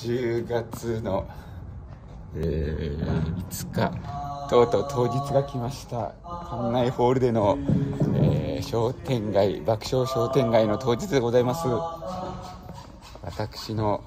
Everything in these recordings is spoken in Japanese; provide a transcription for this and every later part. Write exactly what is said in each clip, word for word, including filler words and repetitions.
じゅうがつの、えー、いつか、とうとう当日が来ました。館内ホールでの、えー、商店街爆笑商店街の当日でございます。私の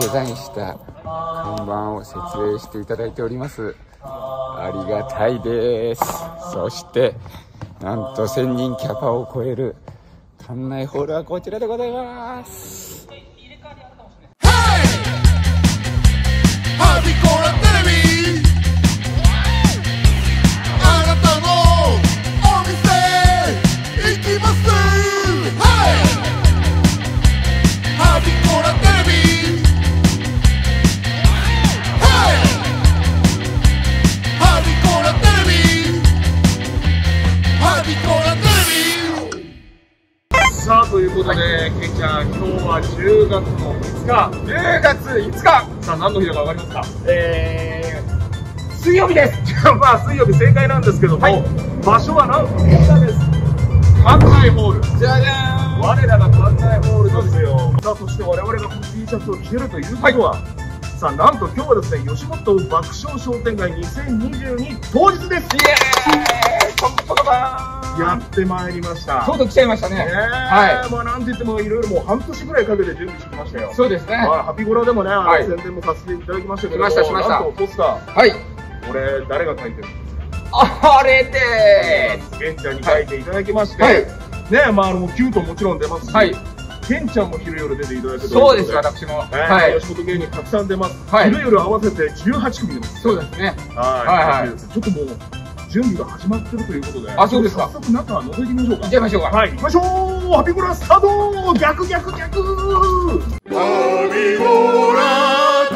デザインした看板を設営していただいております。ありがたいです。そしてなんとせんにんキャパを超える館内ホールはこちらでございます。Hardy Coronaテレビ、あなたのお店行きます。Hardy Coronaテレビ、Hardy Coronaテレビ、Hardy Coronaテレビ。さあ、ということでけいちゃん、今日はじゅうがつのいつか、じゅうがついつか、さあ何の日だか分かりますか？えー、水曜日です。まあ水曜日正解なんですけども、はい、場所はなんとこちらです。館内ホール、じゃじゃーん、我らが館内ホールなんですよ。さあ、そして我々が T シャツを着てるということは、はい、さあなんと今日はですね、吉本爆笑商店街にせんにじゅうに当日です。イエーイ、パンパカパーン、やってまいりました。とうとう来ちゃいましたね。はい。まあなんて言ってもいろいろもう半年ぐらいかけて準備してきましたよ。そうですね。まあハピゴラでもね、宣伝もさせていただきましたけど、しましたしました。なんとポスター。はい。これ誰が書いてるんですか？あれで、ケンちゃんに書いていただきまして、ね、まああのキュートもちろん出ますし、ケンちゃんも昼夜出ていただいて、そうです。私も。はい。吉本芸人たくさん出ます。昼夜合わせてじゅうはちくみ出ます。そうですね。はいはい。ちょっともう。準備が始まってるということで、あ、そうですか。早速中を覗いてみましょうか。行っちゃいましょうか。はい、行きましょう。ハピゴラスタート。逆逆逆。ハピゴ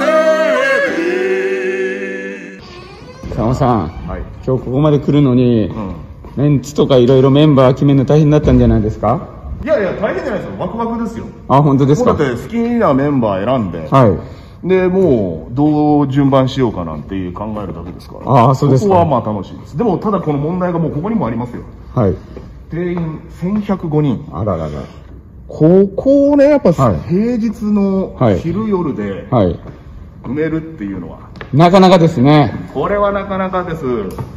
ラテレビ。佐野さん、はい、今日ここまで来るのに、うん、メンツとかいろいろメンバー決めるの大変だったんじゃないですか？いやいや大変じゃないですよ。ワクワクですよ。あ、本当ですか。だって好きなメンバー選んで。はい。でもうどう順番しようかなんていう考えるだけですから。ああ、そうですか。ここはまあ楽しいです。でもただこの問題がもうここにもありますよ。はい。定員せんひゃくごにん。あららら。ここをね、やっぱ、はい、平日の昼夜で埋めるっていうのは、はいはい、なかなかですね。これはなかなかです。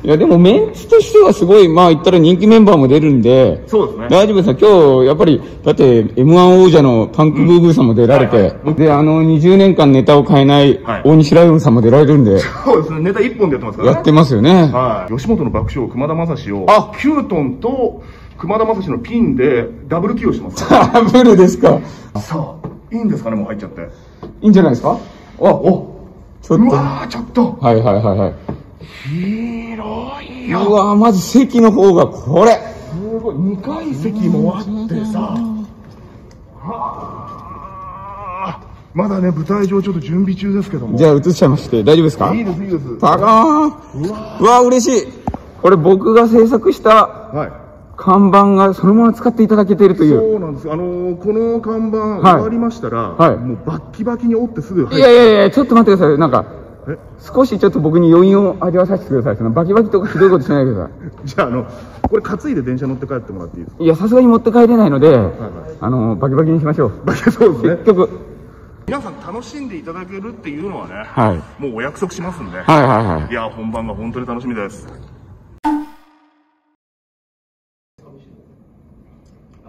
いやでもメンツとしてはすごい、まあ言ったら人気メンバーも出るんで。そうですね。大丈夫ですよ。今日やっぱりだって エムワン 王者のパンクブーブーさんも出られて、であのにじゅうねんかんネタを変えない大西ライオンさんも出られるんで。そうですね。ネタいっぽんでやってますからね。やってますよね。はい。吉本の爆笑熊田正史を、あ、キュートンと熊田正史のピンでダブル起用してます。ダブルですか。さあ、いいんですかね、もう入っちゃって。いいんじゃないですか。あ、お、ちょっと、うわー、ちょっと、はいはいはいはい、広いよ。うわ、まず席の方がこれすごい、にかい席もあってさあ。まだね、舞台上ちょっと準備中ですけども、じゃあ映しちゃいまして大丈夫ですか。いいですいいです。パカーン。うわー、うわー、嬉しい。これ僕が制作した看板がそのまま使っていただけているという。そうなんです。あのー、この看板終わりましたら、はいはい、もうバッキバキに折ってすぐ入って。いやいやいや、ちょっと待ってください。なんか少しちょっと僕に余韻を味わさせてください。そのバキバキとかひどいことしないでください。じゃあ、あの、これ担いで電車乗って帰ってもらっていいですか？いや、さすがに持って帰れないので、はいはい、あの、バキバキにしましょう。バキ、そうですね。結局。皆さん楽しんでいただけるっていうのはね、はい、もうお約束しますんで。はいはいはい。いや、本番が本当に楽しみです。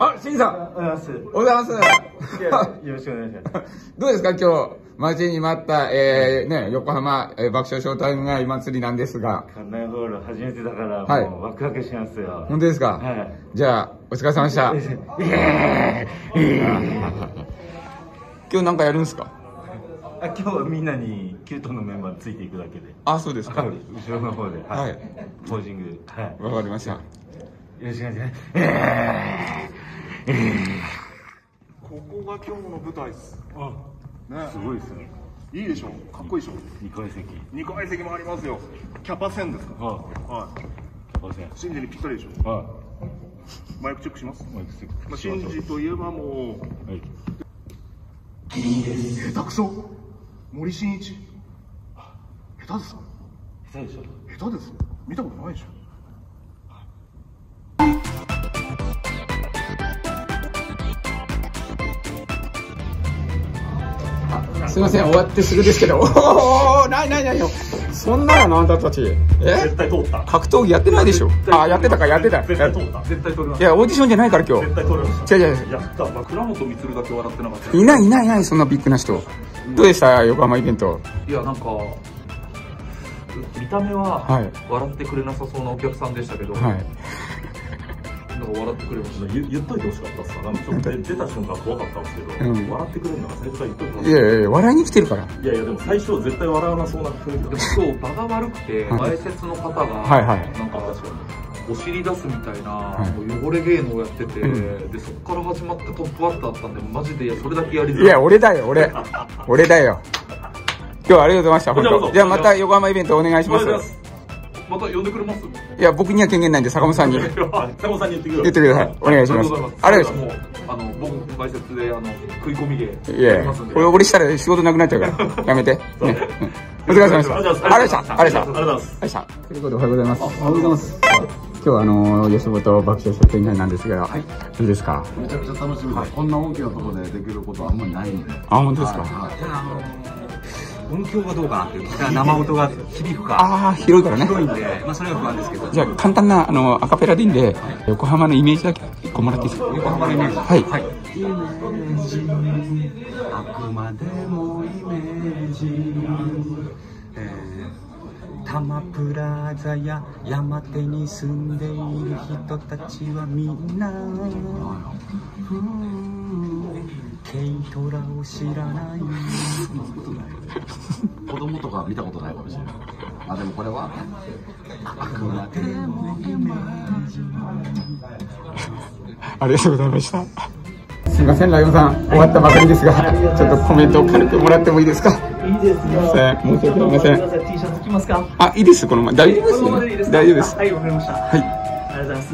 あ、しんさん。おはようございます。おはようございます。よろしくお願いします。どうですか、今日。待ちに待った、えーね、横浜、えー、爆笑商店街祭りなんですが、館内ホール初めてだから、はい、もうワクワクしますよ。本当ですか。はい、じゃあお疲れ様でした。今日なんかやるんですか？あ、今日はみんなにキュートのメンバーついていくだけで。あ、そうですか。後ろの方で、はい、ポージング、はい、わかりました。よろしくお願いします。ここが今日の舞台です。あ、すごいですね。いいでしょう。かっこいいでしょう。にかい席。にかい席もありますよ。キャパせんですか。はい。キャパせん。シンジにぴったりでしょ。はい。マイクチェックします。マイクチェック。まあシンジといえばもう。はい。ギリです。下手くそ。森進一。下手です。下手でしょ。下手です。見たことないでしょ。すいません、終わってすぐですけど。おーおー、ないないないよ。そんなのあんたたち。え？絶対通った。格闘技やってないでしょ。あ、やってたか、やってた。絶対通った。絶対通りました。いや、オーディションじゃないから今日。絶対通りました。違う違う違う。やった。倉本充だけ笑ってなかった。いないいないいない、そんなビッグな人。どうでした横浜イベント。いや、なんか、見た目は笑ってくれなさそうなお客さんでしたけど。はい。なんか笑ってくれました。言っといてほしかったっすか。なんかちょっと出た瞬間怖かったんですけど、笑ってくれるのが絶対言っといてほしい。いやいや、笑いに来てるから。いやいや、でも最初絶対笑わなそうな雰囲気だった。今日場が悪くて、前説の方が、なんか、お尻出すみたいな、汚れ芸能をやってて、で、そこから始まってトップバッターだったんで、マジで、いや、それだけやりづらい。いや、俺だよ、俺。俺だよ。今日はありがとうございました、本当。じゃあまた横浜イベントお願いします。また呼んでくれます？いや、僕には権限ないんで、坂本さんに。坂本さんに言ってください。お願いします。あれです。もう、あの、僕の解説で、あの、食い込み芸やりますんで。いや、俺したら仕事なくなっちゃうから、やめて。お疲れ様でした。ありがとうございました。ありがとうございます。ということで、おはようございます。おはようございます。今日は、あの、吉本爆笑出演会なんですが、どうですか？めちゃくちゃ楽しみです。こんな大きなところでできることはあんまりないんで。あ、本当ですか？音響がどうかなっていう、生音が響くか、ああ広いからね、広いんで、まあそれが不安ですけど、じゃあ簡単なあのアカペラでいいんで、横浜のイメージだけ一個もらっていいですか？横浜のイメージ、はいはい。イメージ、あくまでもイメージ、えー、多摩プラザや山手に住んでいる人たちはみんな、軽トラを知らない。子供とか見たことないかもしれない。あ、でもこれはありがとうございました。すみません、ライオンさん、終わったばかりですが、ちょっとコメントを軽くもらってもいいですか？いいですよ。申し訳ありません。T シャツ着ますか？あ、いいです。このまま大丈夫です。大丈夫です。はい、わかりました。はい。ありがとうございます。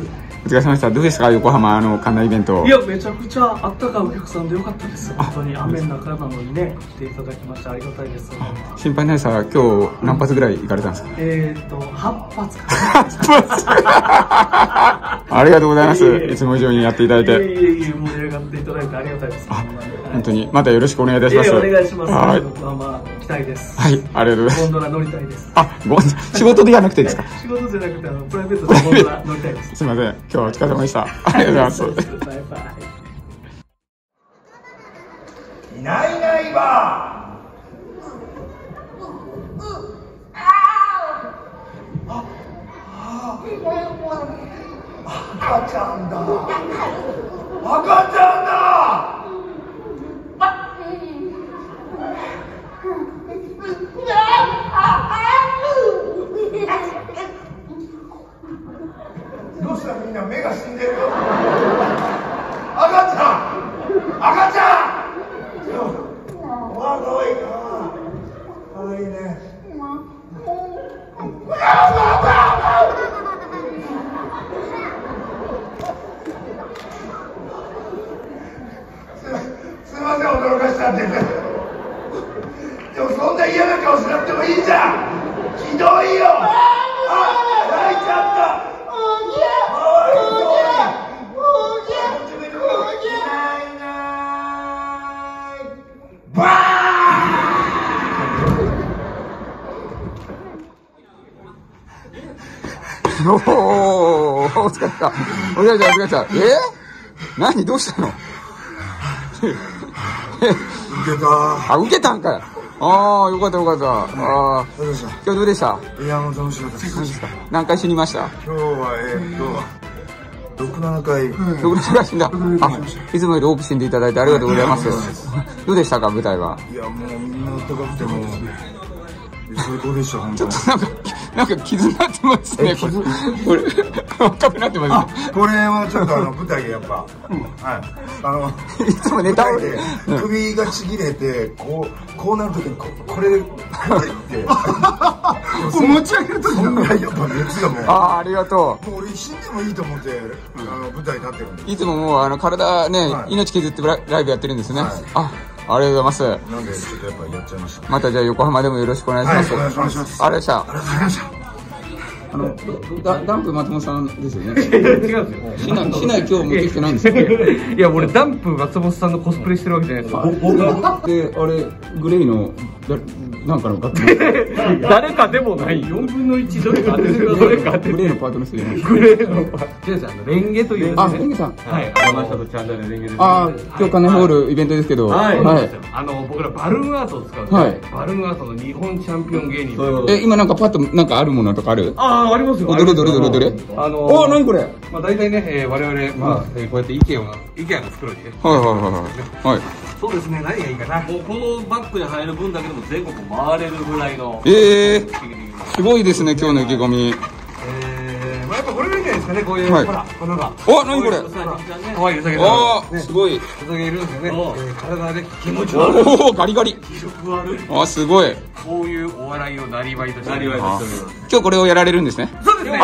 お疲れ様でした。どうですか、横浜の館内イベント。いや、めちゃくちゃあったかいお客さんでよかったです。本当に雨の中なのにね、来ていただきましてありがたいです。心配ないさ、今日何発ぐらい行かれたんですか。えっと、八発か。八発。ありがとうございます。いつも以上にやっていただいて。いえいえいえ、盛り上がっていただいてありがたいです。本当に、またよろしくお願いいたします。お願いします。横浜来たいです。はい、ありがとうございます。ゴンドラ乗りたいです。あ、ゴンドラ、仕事ではなくてですか。仕事じゃなくて、あの、プライベートでゴンドラ乗りたいです。すみません。お疲れ様でした。ありがとうございます。バイバイ。いないいないばー。赤ちゃんだ。赤ちゃんだ。どうしたらみんな目が死んでるの？赤ちゃん、赤ちゃん、わあ、かわいいな、かわいいね、す、すいません、驚かしちゃってでもそんな嫌な顔しなくてもいいじゃん、ひどいよ、あ、泣いちゃった、おお、お疲れ様。お疲れ様、お疲れ様。えー、何、どうしたの？受けた。あ、受けたんかい。ああ、よかったよかった。ああ、今日どうでした？いや、もう楽しかったです。何回死にました？今日はえー、今日は六七回。六七回死んだ。あ、いつもより多く死んでいただいてありがとうございます。どうでしたか、舞台は？いや、もうみんな高くても最高でした、本当に。ちょっとなんか。なんか傷になってますね。これ、これ、赤くなってますね。これはちょっとあの舞台でやっぱ、はい、あのいつもネタで首がちぎれてこうこうなるときにここれこれって持ち上げるときのぐらいやっぱ熱がもう、ああ、ありがとう。もう俺死んでもいいと思ってあの舞台になってるんで。いつももうあの体ね、命削ってライブやってるんですね。あ。ありがとうございます。なんでちょっとやっぱりやっちゃいました。またじゃあ横浜でもよろしくお願いします。はい、お願いします。ありがとうございました。ありがとうございました。あのダダンプ松本さんですよね。違うんですよ。市内市内今日持ってきてないんですよ。いや俺ダンプ松本さんのコスプレしてるわけじゃないですか。であれグレイのなんかの楽曲。誰かでもない。よんぶんのいちどれか当ててください。グレイのパートの人じゃない。グレイのパート。皆さんレンゲという。あレンゲさん。はい。山下とチャンダルレンゲです。ああ今日金ホールイベントですけど。はいはい。あの僕らバルーンアートを使う。はい。バルーンアートの日本チャンピオン芸人。え今なんかパッとなんかあるものとかある？ああありますよ。どれどれどれどれ。あの。あ何これ。まあ大体ね我々まあこうやってイケアのイケアの袋にね。はいはいはいはい。そうですね何がいいかな。もうこのバッグに入る分だけでも全国回れるぐらいの。ええすごいですね今日の意気込み。まあやっぱこれがいいんじゃないですかねこういうほらこのが。お何これ。可愛いウサギ。ああすごい。ウサギいるんですよね。体で気持ち悪い。おおガリガリ。気色悪い。あすごい。こういうお笑いをなりわいとしてる。今日これをやられるんですね。そうですね。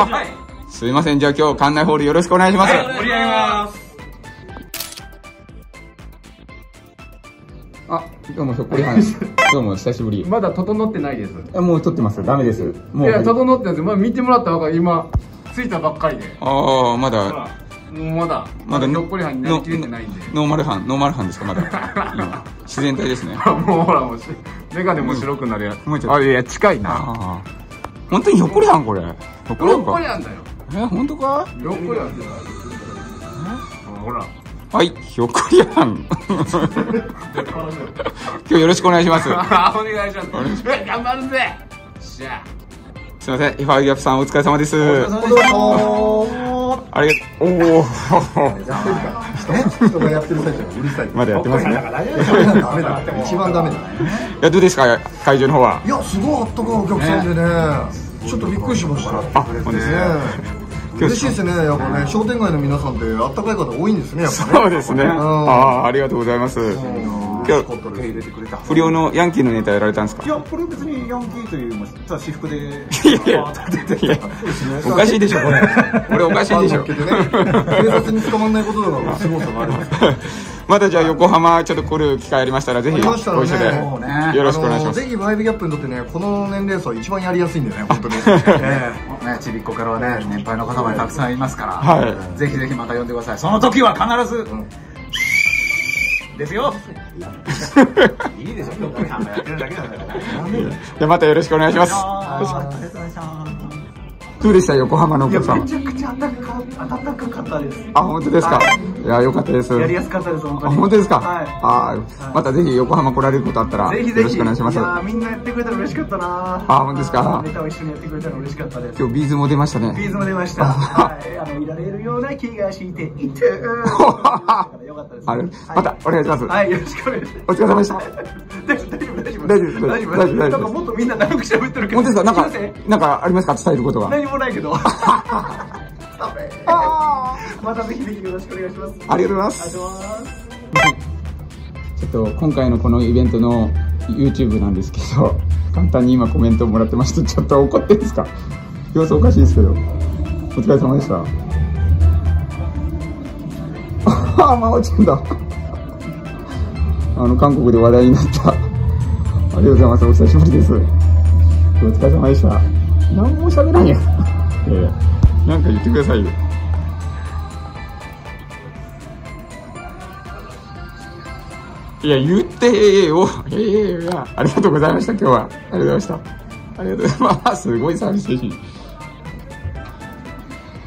すいませんじゃあ今日館内ホールよろしくお願いします。盛り上げます。あ、どうもひょっこりはんです。どうも久しぶり。まだ整ってないです。もう撮ってます。ダメです。もういや整ってます。まあ見てもらった方が今着いたばっかりで。ああまだ。もうまだまだひょっこりはんになりきれてないんで。ノーマルはんノーマルはんですかまだ。自然体ですね。もうほらもうメガネも白くなるやつ。もうちょっと。あいや近いな。本当にひょっこりはんこれ。ひょっこりはんだよ。え本当か？ひょっこりはんだよ。ほら。はい、ひょっこりはん。今日よろしくお願いします。お願いします。頑張るぜ。じゃあ。すみません、エファイギャップさんお疲れ様です。ありがとう。おお。人がやってる最中うるさい。まだやってますね。一番ダメだ。いやどうですか会場の方は。いやすごいあったかいお客さんでね。ちょっとびっくりしました。あ、そうですね。嬉しいですね、やっぱね、商店街の皆さんって、あったかい方多いんですね、やっぱね。そうですね。ああ、ありがとうございます。今日、不良のヤンキーのネタやられたんですか。いや、これ別にヤンキーという、ただ私服で。いや、おかしいでしょ、これ。これおかしいでしょ。警察に捕まらないことだから、すごさがあります。まだじゃあ横浜ちょっと来る機会ありましたらぜひご一緒でよろしくお願いします。ぜひファイブギャップにとってねこの年齢層一番やりやすいんだよね本当に。ねちびっ子からはね年配の方までたくさんいますからぜひぜひまた呼んでください。その時は必ずですよ。いいでしょ。やってるだけなんだから。でまたよろしくお願いします。どうでした横浜のお客さん。めちゃくちゃ暖かかったです。あ本当ですか。いや良かったです。やりやすかったです本当に。本当ですか。はい。あまたぜひ横浜来られることあったらぜひぜひお願いします。あみんなやってくれたら嬉しかったな。あ本当ですか。ネタを一緒にやってくれたら嬉しかったです。今日ビーズも出ましたね。ビーズも出ました。はい。あのいられるような気がしていて。良かったです。あれまたお願いします。はいよろしくお願いします。お疲れ様でした。大丈夫大丈夫大丈夫大丈夫大丈夫。なんかもっとみんな長く喋ってるけど。本当ですかなんかなんかありますか伝えることが。もないけど。またぜひぜひよろしくお願いします。ありがとうございます。ちょっと今回のこのイベントの YouTube なんですけど、簡単に今コメントもらってましてちょっと怒ってんですか。様子おかしいですけど。お疲れ様でした。ああまおちゃんだ。あの韓国で話題になった。ありがとうございます。お久しぶりです。お疲れ様でした。何も喋らんやん。いやいや、なんか言ってくださいよ。いや、言ってええよ。ええよや。ありがとうございました、今日は。ありがとうございました。ありがとうございます。すごい寂しい。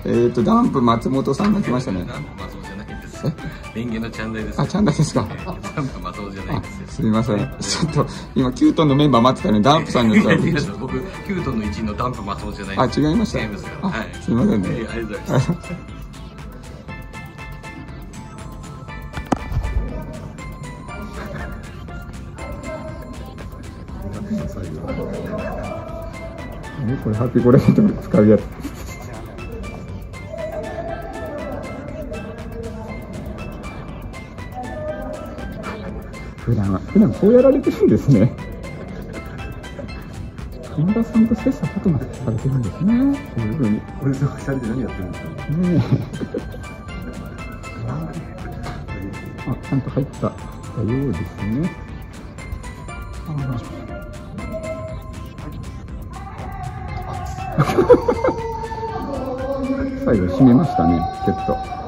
えっと、ダンプ松本さんが来ましたね。ダンプ松本じゃないです。レンゲのチャンダイです。あ、チャンダイですか。ダンプ松本じゃないです。すみません、ちょっと今キュートンのメンバー待ってたね、ダンプさんの。僕キュートンの一員のダンプ松本じゃない。あ、違いました。違いますか。はい。すみませんね。ありがとうございます。これハッピーゴレント使うやつ。普段、普段こうやられてるんですね。神田さんと切磋琢磨されてるんですね。こういうふうに。俺と二人で何やってるんですかねえ。あ、ちゃんと入ったようですね。あ最後締めましたね、セット。